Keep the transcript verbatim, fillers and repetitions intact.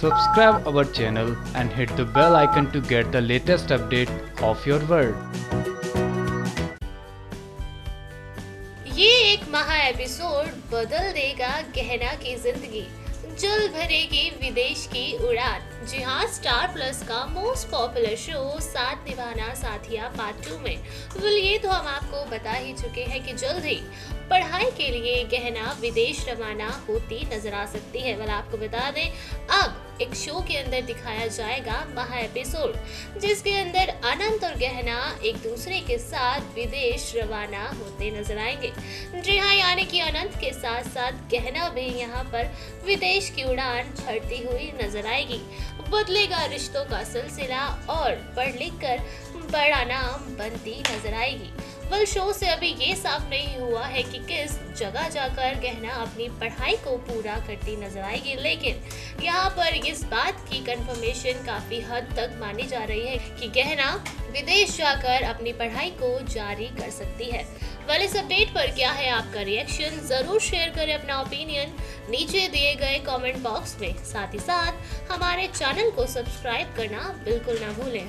Subscribe our channel and hit the bell icon to get the latest update of your world. ये एक महा episode बदल देगा गहना की जिंदगी, जल भरेगी विदेश की उड़ान। जी हाँ, स्टार प्लस का most popular show Saath Nibhana Saathiya part two में वेल ये तो हम आपको बता ही चुके हैं कि जल्द ही पढ़ाई के लिए गहना विदेश रवाना होती नजर आ सकती है। वेल आपको बता दें, अब एक शो के अंदर दिखाया जाएगा महा एपिसोड, जिसके अंदर अनंत और गहना एक दूसरे के साथ विदेश रवाना होते नजर आएंगे। जी हाँ, यानी कि अनंत के साथ साथ गहना भी यहाँ पर विदेश की उड़ान भरती हुई नजर आएगी। बदलेगा रिश्तों का सिलसिला और पढ़ लिख कर बड़ा नाम बनती नजर आएगी। वेल शो से अभी ये साफ नहीं हुआ है कि किस जगह जाकर गहना अपनी पढ़ाई को पूरा करती नजर आएगी, लेकिन यहाँ पर इस बात की कंफर्मेशन काफी हद तक मानी जा रही है कि गहना विदेश जाकर अपनी पढ़ाई को जारी कर सकती है। वेल इस अपडेट पर क्या है आपका रिएक्शन? जरूर शेयर करें अपना ओपिनियन नीचे दिए गए कॉमेंट बॉक्स में। साथ ही साथ हमारे चैनल को सब्सक्राइब करना बिल्कुल ना भूलें।